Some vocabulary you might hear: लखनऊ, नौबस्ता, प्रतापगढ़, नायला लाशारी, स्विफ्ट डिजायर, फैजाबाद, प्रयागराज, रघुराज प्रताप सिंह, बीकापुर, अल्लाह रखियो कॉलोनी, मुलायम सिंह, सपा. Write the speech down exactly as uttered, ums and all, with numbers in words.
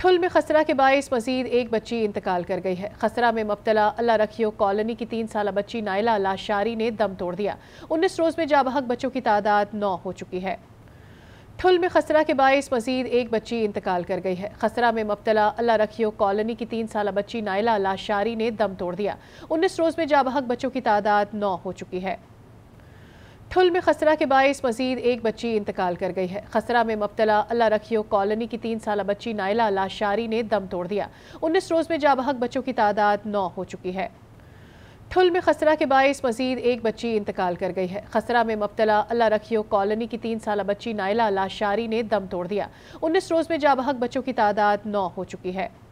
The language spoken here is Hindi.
ठुल में खसरा के बायस मजीद एक बच्ची इंतकाल कर गई है। खसरा में मुब्तला अल्लाह रखियो कॉलोनी की तीन साल बच्ची नायला लाशारी ने दम तोड़ दिया। उन्नीस रोज़ में जाबहक बच्चों की तादाद नौ हो चुकी है। ठुल में खसरा के बायस मजीद एक बच्ची इंतकाल कर गई है। खसरा में मुब्तला अल्लाह रखियो कॉलोनी की तीन साल बच्ची नायला लाशारी ने दम तोड़ दिया। उन्नीस रोज़ में जाबहक बच्चों की तादाद नौ हो चुकी है। ठुल में खसरा के बायस मजीद एक बच्ची इंतकाल कर गई है। खसरा में मुब्तला अल्लाह रखियो कॉलोनी की तीन साल बच्ची नायला लाशारी ने दम तोड़ दिया। उन्नीस रोज़ में जाबहक बच्चों की तादाद नौ हो चुकी है। ठुल में खसरा के बायस मजीद एक बच्ची इंतकाल कर गई है। खसरा में मुब्तला अल्लाह रखियो कॉलोनी की तीन साल बच्ची नायला लाशारी ने दम तोड़ दिया। उन्नीस रोज़ में जाबहक बच्चों की तादाद नौ हो चुकी है।